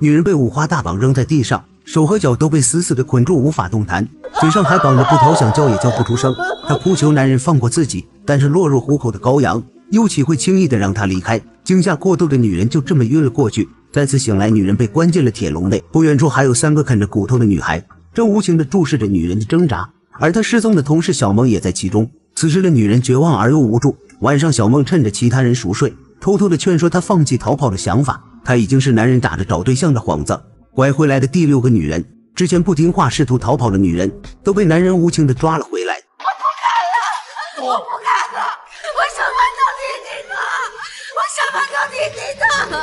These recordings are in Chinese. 女人被五花大绑扔在地上，手和脚都被死死的捆住，无法动弹，嘴上还绑着布条，想叫也叫不出声。她哭求男人放过自己，但是落入虎口的羔羊又岂会轻易的让她离开？惊吓过度的女人就这么晕了过去。再次醒来，女人被关进了铁笼内。不远处还有三个啃着骨头的女孩，正无情的注视着女人的挣扎。而她失踪的同事小梦也在其中。此时的女人绝望而又无助。晚上，小梦趁着其他人熟睡，偷偷的劝说她放弃逃跑的想法。她已经是男人打着找对象的幌子拐回来的第6个女人，之前不听话试图逃跑的女人都被男人无情的抓了回来。我不敢了，我什么都听你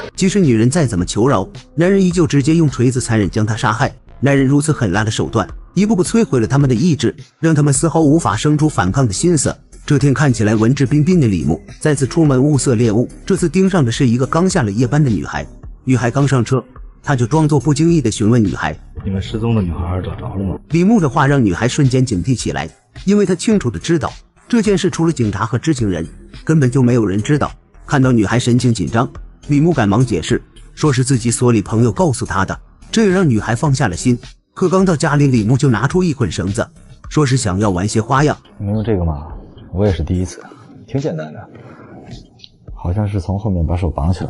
的。即使女人再怎么求饶，男人依旧直接用锤子残忍将她杀害。男人如此狠辣的手段，一步步摧毁了他们的意志，让他们丝毫无法生出反抗的心思。这天看起来文质彬彬的李牧再次出门物色猎物，这次盯上的是一个刚下了夜班的女孩。女孩刚上车，他就装作不经意的询问女孩：“你们失踪的女孩找着了吗？”李牧的话让女孩瞬间警惕起来，因为她清楚的知道这件事除了警察和知情人，根本就没有人知道。看到女孩神情紧张，李牧赶忙解释，说是自己所里朋友告诉他的，这也让女孩放下了心。可刚到家里，李牧就拿出一捆绳子，说是想要玩些花样。你用这个吗？我也是第一次，挺简单的，好像是从后面把手绑起来，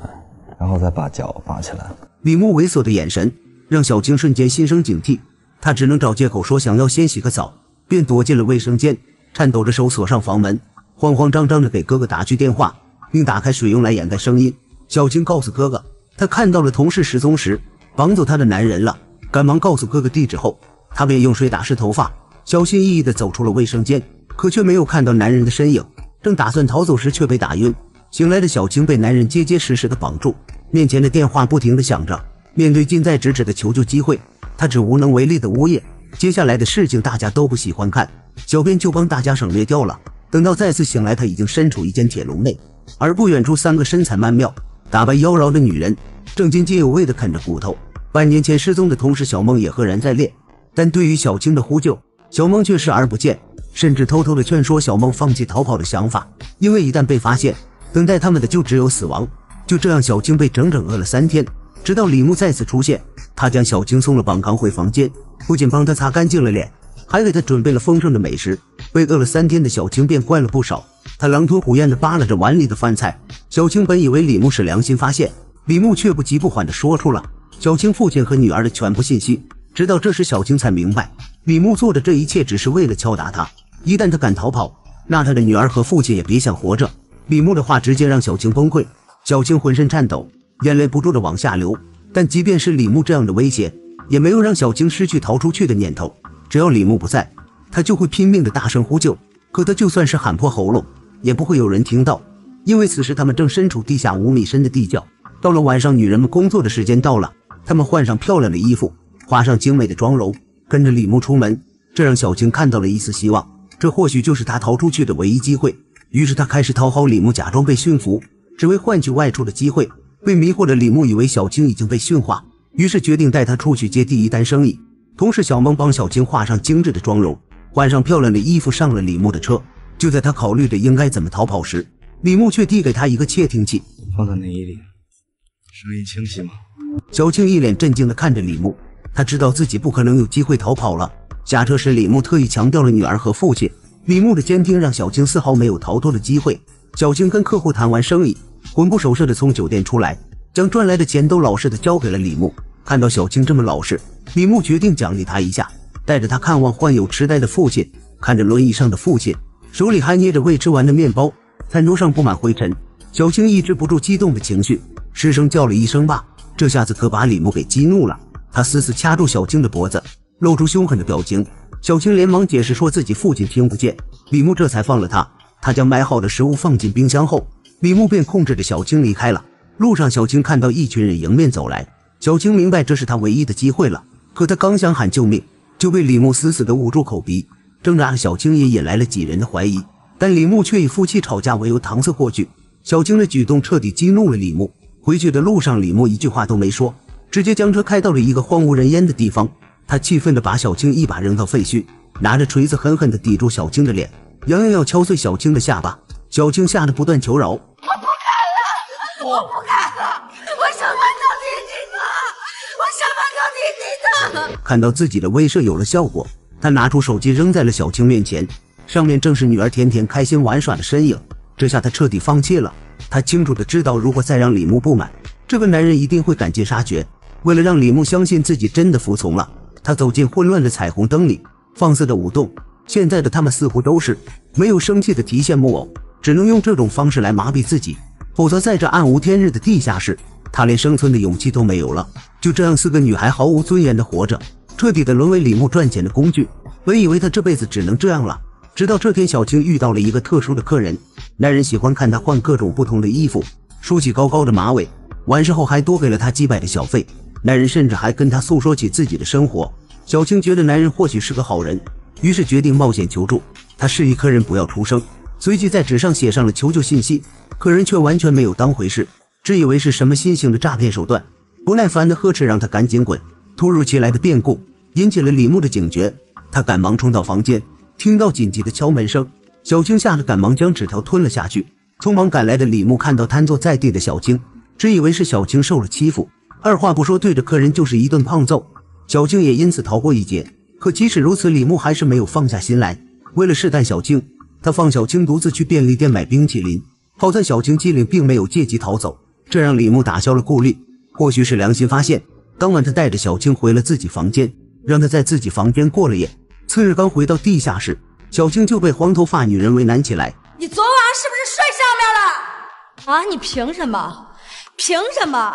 然后再把脚绑起来。李牧猥琐的眼神让小青瞬间心生警惕，她只能找借口说想要先洗个澡，便躲进了卫生间，颤抖着手锁上房门，慌慌张张的给哥哥打去电话，并打开水用来掩盖声音。小青告诉哥哥，她看到了同事失踪时绑走她的男人了，赶忙告诉哥哥地址后，她便用水打湿头发，小心翼翼地走出了卫生间。可却没有看到男人的身影，正打算逃走时却被打晕。醒来的小青被男人结结实实的绑住，面前的电话不停的响着。面对近在咫尺的求救机会，他只无能为力的呜咽。接下来的事情大家都不喜欢看，小编就帮大家省略掉了。等到再次醒来，他已经身处一间铁笼内，而不远处三个身材曼妙、打扮妖娆的女人正津津有味的啃着骨头。半年前失踪的同事小梦也赫然在列，但对于小青的呼救，小梦却视而不见，甚至偷偷的劝说小梦放弃逃跑的想法，因为一旦被发现，等待他们的就只有死亡。就这样，小青被整整饿了3天，直到李牧再次出现，他将小青松了绑扛回房间，不仅帮她擦干净了脸，还给她准备了丰盛的美食。被饿了3天的小青变乖了不少，她狼吞虎咽的扒拉着碗里的饭菜。小青本以为李牧是良心发现，李牧却不急不缓的说出了小青父亲和女儿的全部信息。直到这时，小青才明白，李牧做的这一切只是为了敲打她，一旦她敢逃跑，那她的女儿和父亲也别想活着。李牧的话直接让小青崩溃，小青浑身颤抖，眼泪不住的往下流。但即便是李牧这样的威胁，也没有让小青失去逃出去的念头。只要李牧不在，她就会拼命的大声呼救。可她就算是喊破喉咙，也不会有人听到，因为此时他们正身处地下5米深的地窖。到了晚上，女人们工作的时间到了，她们换上漂亮的衣服，画上精美的妆容，跟着李牧出门，这让小青看到了一丝希望。这或许就是她逃出去的唯一机会。于是她开始讨好李牧，假装被驯服，只为换取外出的机会。被迷惑的李牧以为小青已经被驯化，于是决定带她出去接第一单生意。同事小梦帮小青画上精致的妆容，换上漂亮的衣服，上了李牧的车。就在她考虑着应该怎么逃跑时，李牧却递给她一个窃听器，放在内衣里。声音清晰吗？小青一脸震惊地看着李牧，他知道自己不可能有机会逃跑了。下车时，李牧特意强调了女儿和父亲。李牧的监听让小青丝毫没有逃脱的机会。小青跟客户谈完生意，魂不守舍的从酒店出来，将赚来的钱都老实的交给了李牧。看到小青这么老实，李牧决定奖励她一下，带着她看望患有痴呆的父亲。看着轮椅上的父亲，手里还捏着未吃完的面包，餐桌上布满灰尘，小青抑制不住激动的情绪，失声叫了一声爸。这下子可把李牧给激怒了，他死死掐住小青的脖子，露出凶狠的表情。小青连忙解释说自己父亲听不见，李牧这才放了他。他将买好的食物放进冰箱后，李牧便控制着小青离开了。路上，小青看到一群人迎面走来，小青明白这是他唯一的机会了。可他刚想喊救命，就被李牧死死的捂住口鼻。挣扎的小青也引来了几人的怀疑，但李牧却以夫妻吵架为由搪塞过去。小青的举动彻底激怒了李牧。回去的路上，李牧一句话都没说，直接将车开到了一个荒无人烟的地方。他气愤地把小青一把扔到废墟，拿着锤子狠狠地抵住小青的脸，扬言要敲碎小青的下巴。小青吓得不断求饶：“我不敢了，我什么都听你的，什么都听你的。看到自己的威慑有了效果，他拿出手机扔在了小青面前，上面正是女儿甜甜开心玩耍的身影。这下他彻底放弃了。他清楚的知道，如果再让李牧不满，这个男人一定会赶尽杀绝。为了让李牧相信自己真的服从了，他走进混乱的彩虹灯里，放肆的舞动。现在的他们似乎都是没有生气的提线木偶，只能用这种方式来麻痹自己，否则在这暗无天日的地下室，他连生存的勇气都没有了。就这样，四个女孩毫无尊严的活着，彻底的沦为李牧赚钱的工具。本以为他这辈子只能这样了，直到这天，小青遇到了一个特殊的客人。男人喜欢看她换各种不同的衣服，梳起高高的马尾，完事后还多给了她几百的小费。男人甚至还跟她诉说起自己的生活。小青觉得男人或许是个好人，于是决定冒险求助。他示意客人不要出声，随即在纸上写上了求救信息。客人却完全没有当回事，只以为是什么新型的诈骗手段，不耐烦的呵斥让他赶紧滚。突如其来的变故引起了李牧的警觉，他赶忙冲到房间，听到紧急的敲门声，小青吓得赶忙将纸条吞了下去。匆忙赶来的李牧看到瘫坐在地的小青，只以为是小青受了欺负，二话不说对着客人就是一顿胖揍。小青也因此逃过一劫。可即使如此，李牧还是没有放下心来。为了试探小青，他放小青独自去便利店买冰淇淋。好在小青机灵，并没有借机逃走，这让李牧打消了顾虑。或许是良心发现，当晚他带着小青回了自己房间，让她在自己房间过了夜。次日刚回到地下室，小青就被黄头发女人为难起来。你昨晚是不是睡上面了？啊，你凭什么？凭什么？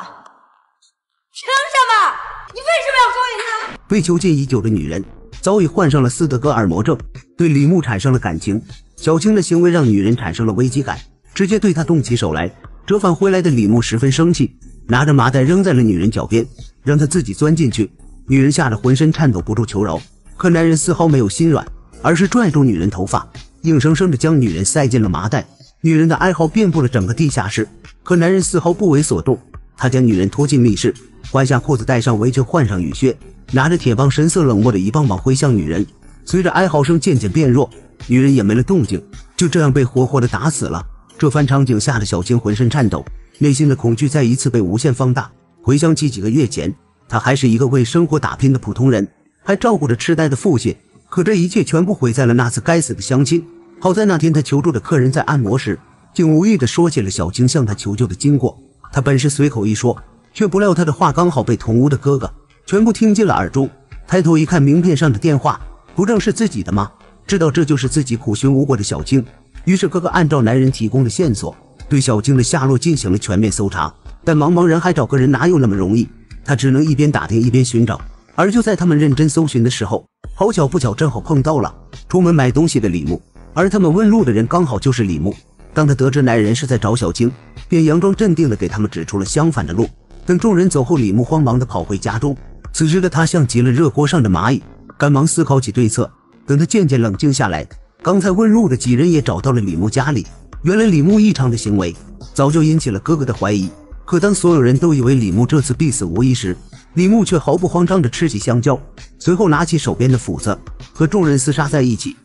凭什么？你为什么要勾引他？被囚禁已久的女人早已患上了斯德哥尔摩症，对李牧产生了感情。小青的行为让女人产生了危机感，直接对她动起手来。折返回来的李牧十分生气，拿着麻袋扔在了女人脚边，让她自己钻进去。女人吓得浑身颤抖，不住求饶，可男人丝毫没有心软，而是拽住女人头发，硬生生地将女人塞进了麻袋。女人的哀嚎遍布了整个地下室，可男人丝毫不为所动。他将女人拖进密室，换下裤子，戴上围裙，换上雨靴，拿着铁棒，神色冷漠的一棒棒挥向女人。随着哀嚎声渐渐变弱，女人也没了动静，就这样被活活的打死了。这番场景吓得小青浑身颤抖，内心的恐惧再一次被无限放大。回想起几个月前，她还是一个为生活打拼的普通人，还照顾着痴呆的父亲，可这一切全部毁在了那次该死的相亲。好在那天她求助的客人在按摩时，竟无意地说起了小青向她求救的经过。她本是随口一说，却不料她的话刚好被同屋的哥哥全部听进了耳中。抬头一看，名片上的电话不正是自己的吗？知道这就是自己苦寻无果的小青，于是哥哥按照男人提供的线索，对小青的下落进行了全面搜查。但茫茫人海找个人哪有那么容易，他只能一边打听一边寻找。而就在他们认真搜寻的时候，好巧不巧，正好碰到了出门买东西的李牧，而他们问路的人刚好就是李牧。当他得知男人是在找小青，便佯装镇定地给他们指出了相反的路。等众人走后，李牧慌忙地跑回家中，此时的他像极了热锅上的蚂蚁，赶忙思考起对策。等他渐渐冷静下来，刚才问路的几人也找到了李牧家里。原来李牧异常的行为早就引起了哥哥的怀疑，可当所有人都以为李牧这次必死无疑时，李牧却毫不慌张地吃起香蕉，随后拿起手边的斧子和众人厮杀在一起。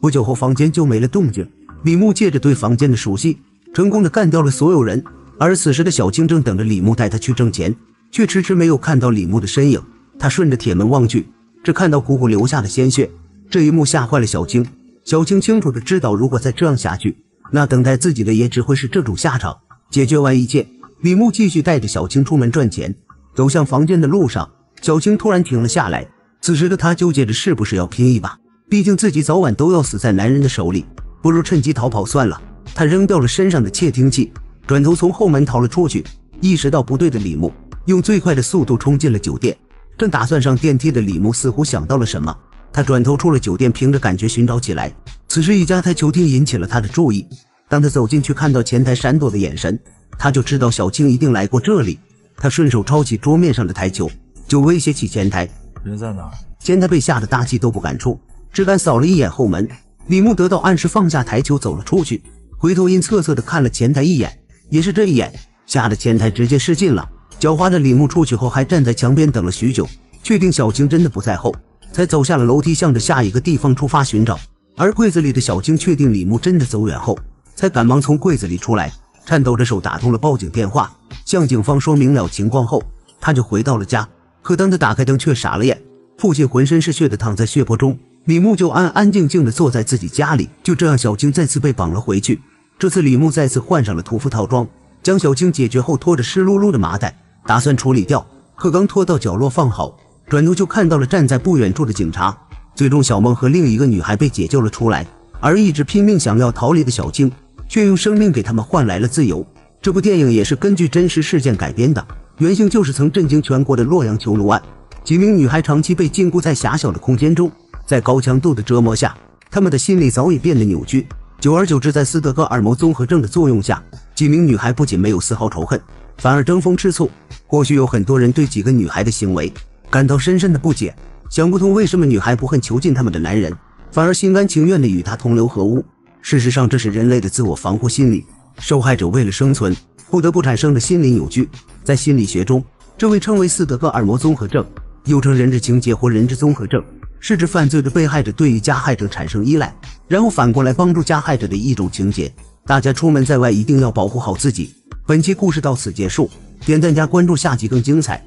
不久后，房间就没了动静。李牧借着对房间的熟悉，成功的干掉了所有人。而此时的小青正等着李牧带她去挣钱，却迟迟没有看到李牧的身影。她顺着铁门望去，只看到苦苦流下的鲜血。这一幕吓坏了小青。小青清楚的知道，如果再这样下去，那等待自己的也只会是这种下场。解决完一切，李牧继续带着小青出门赚钱。走向房间的路上，小青突然停了下来。此时的她纠结着是不是要拼一把，毕竟自己早晚都要死在男人的手里，不如趁机逃跑算了。他扔掉了身上的窃听器，转头从后门逃了出去。意识到不对的李牧用最快的速度冲进了酒店。正打算上电梯的李牧似乎想到了什么，他转头出了酒店，凭着感觉寻找起来。此时一家台球厅引起了他的注意，当他走进去看到前台闪躲的眼神，他就知道小青一定来过这里。他顺手抄起桌面上的台球就威胁起前台，人在哪儿？见他被吓得大气都不敢出，只敢扫了一眼后门。李牧得到暗示，放下台球走了出去，回头阴恻恻的看了前台一眼，也是这一眼，吓得前台直接失禁了。狡猾的李牧出去后，还站在墙边等了许久，确定小青真的不在后，才走下了楼梯，向着下一个地方出发寻找。而柜子里的小青确定李牧真的走远后，才赶忙从柜子里出来，颤抖着手打通了报警电话，向警方说明了情况后，他就回到了家。可当他打开灯却傻了眼，父亲浑身是血的躺在血泊中，李牧就安安静静的坐在自己家里。就这样，小青再次被绑了回去。这次李牧再次换上了屠夫套装，将小青解决后，拖着湿漉漉的麻袋打算处理掉，可刚拖到角落放好，转头就看到了站在不远处的警察。最终小梦和另一个女孩被解救了出来，而一直拼命想要逃离的小青却用生命给他们换来了自由。这部电影也是根据真实事件改编的，原型就是曾震惊全国的洛阳囚奴案。几名女孩长期被禁锢在狭小的空间中，在高强度的折磨下，她们的心理早已变得扭曲。久而久之，在斯德哥尔摩综合症的作用下，几名女孩不仅没有丝毫仇恨，反而争风吃醋。或许有很多人对几个女孩的行为感到深深的不解，想不通为什么女孩不恨囚禁她们的男人，反而心甘情愿地与她同流合污。事实上，这是人类的自我防护心理，受害者为了生存不得不产生的心理扭曲。在心理学中，这被称为斯德哥尔摩综合症，又称人质情结或人质综合症，是指犯罪的被害者对于加害者产生依赖，然后反过来帮助加害者的一种情节。大家出门在外一定要保护好自己。本期故事到此结束，点赞加关注，下集更精彩。